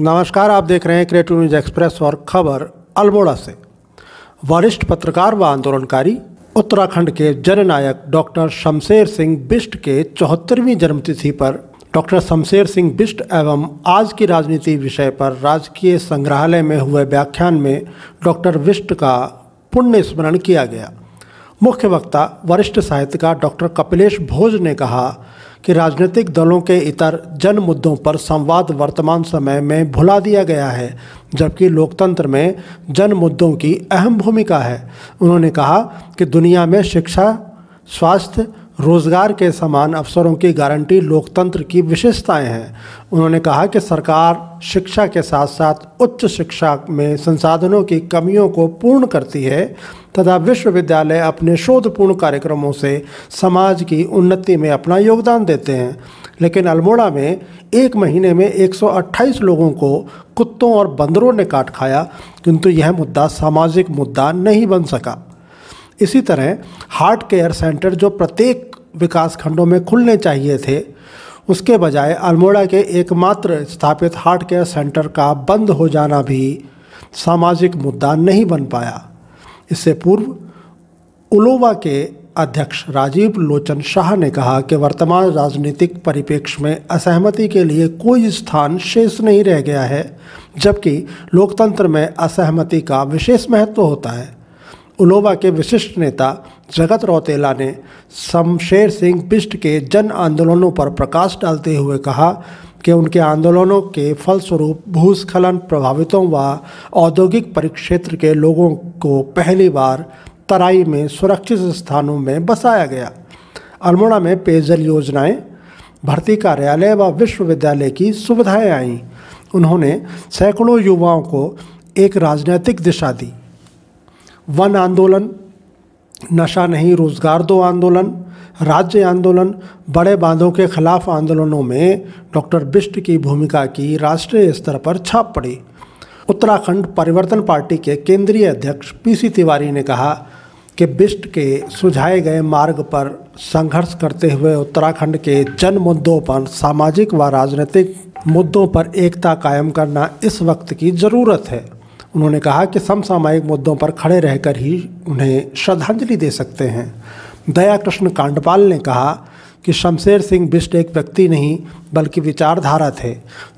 नमस्कार, आप देख रहे हैं क्रिएटिव न्यूज़ एक्सप्रेस और खबर अल्मोड़ा से। वरिष्ठ पत्रकार व आंदोलनकारी उत्तराखंड के जननायक डॉक्टर शमशेर सिंह बिष्ट के 74वीं जन्मतिथि पर डॉक्टर शमशेर सिंह बिष्ट एवं आज की राजनीति विषय पर राजकीय संग्रहालय में हुए व्याख्यान में डॉक्टर बिष्ट का पुण्य स्मरण किया गया। मुख्य वक्ता वरिष्ठ साहित्यकार डॉक्टर कपिलेश भोज ने कहा कि राजनीतिक दलों के इतर जन मुद्दों पर संवाद वर्तमान समय में भुला दिया गया है, जबकि लोकतंत्र में जन मुद्दों की अहम भूमिका है। उन्होंने कहा कि दुनिया में शिक्षा, स्वास्थ्य, रोजगार के समान अवसरों की गारंटी लोकतंत्र की विशेषताएं हैं। उन्होंने कहा कि सरकार शिक्षा के साथ साथ उच्च शिक्षा में संसाधनों की कमियों को पूर्ण करती है तथा विश्वविद्यालय अपने शोधपूर्ण कार्यक्रमों से समाज की उन्नति में अपना योगदान देते हैं। लेकिन अल्मोड़ा में एक महीने में 128 लोगों को कुत्तों और बंदरों ने काट खाया, किंतु यह मुद्दा सामाजिक मुद्दा नहीं बन सका। इसी तरह हार्ट केयर सेंटर जो प्रत्येक विकास खंडों में खुलने चाहिए थे, उसके बजाय अल्मोड़ा के एकमात्र स्थापित हार्ट केयर सेंटर का बंद हो जाना भी सामाजिक मुद्दा नहीं बन पाया। इससे पूर्व उलोवा के अध्यक्ष राजीव लोचन शाह ने कहा कि वर्तमान राजनीतिक परिप्रेक्ष्य में असहमति के लिए कोई स्थान शेष नहीं रह गया है, जबकि लोकतंत्र में असहमति का विशेष महत्व होता है। उलोवा के विशिष्ट नेता जगत रौतेला ने शमशेर सिंह बिष्ट के जन आंदोलनों पर प्रकाश डालते हुए कहा कि उनके आंदोलनों के फलस्वरूप भूस्खलन प्रभावितों व औद्योगिक परिक्षेत्र के लोगों को पहली बार तराई में सुरक्षित स्थानों में बसाया गया। अल्मोड़ा में पेयजल योजनाएं, भर्ती कार्यालय व विश्वविद्यालय की सुविधाएं आईं। उन्होंने सैकड़ों युवाओं को एक राजनीतिक दिशा दी। वन आंदोलन, नशा नहीं रोजगार दो आंदोलन, राज्य आंदोलन, बड़े बांधों के खिलाफ आंदोलनों में डॉक्टर बिष्ट की भूमिका की राष्ट्रीय स्तर पर छाप पड़ी। उत्तराखंड परिवर्तन पार्टी के केंद्रीय अध्यक्ष पीसी तिवारी ने कहा कि बिष्ट के सुझाए गए मार्ग पर संघर्ष करते हुए उत्तराखंड के जन मुद्दों पर सामाजिक व राजनीतिक मुद्दों पर एकता कायम करना इस वक्त की ज़रूरत है। उन्होंने कहा कि समसामयिक मुद्दों पर खड़े रहकर ही उन्हें श्रद्धांजलि दे सकते हैं। दया कृष्ण कांडपाल ने कहा कि शमशेर सिंह बिष्ट एक व्यक्ति नहीं बल्कि विचारधारा थे।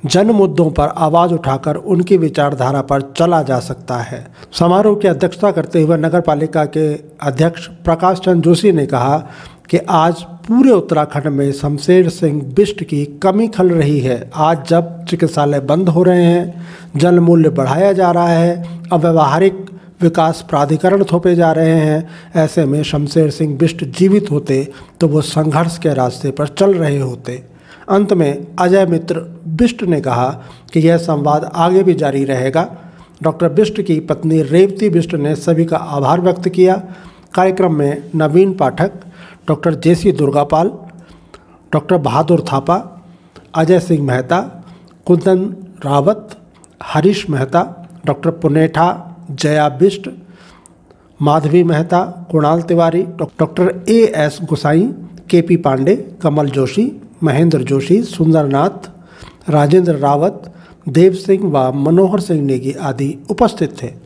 जन मुद्दों पर आवाज़ उठाकर उनकी विचारधारा पर चला जा सकता है। समारोह की अध्यक्षता करते हुए नगर पालिका के अध्यक्ष प्रकाश चंद जोशी ने कहा कि आज पूरे उत्तराखंड में शमशेर सिंह बिष्ट की कमी खल रही है। आज जब चिकित्सालय बंद हो रहे हैं, जल मूल्य बढ़ाया जा रहा है, अव्यावहारिक विकास प्राधिकरण थोपे जा रहे हैं, ऐसे में शमशेर सिंह बिष्ट जीवित होते तो वो संघर्ष के रास्ते पर चल रहे होते। अंत में अजय मित्र बिष्ट ने कहा कि यह संवाद आगे भी जारी रहेगा। डॉक्टर बिष्ट की पत्नी रेवती बिष्ट ने सभी का आभार व्यक्त किया। कार्यक्रम में Naveen Pathak, doctor JC Durgapal, doctor Bahadur Thapa, Ajay Singh Mehta, Kundan Rawat, Harish Mehta, doctor Punetha, Jaya Bisht, Madhavi Mehta, Kunal Tiwari, doctor A S Gosai, K P Pande, Kamal Joshi, Mahendra Joshi, Sundarnath, Rajendra Rawat, Dev Singh व मनोहर सिंह नेगी आदि उपस्थित थे।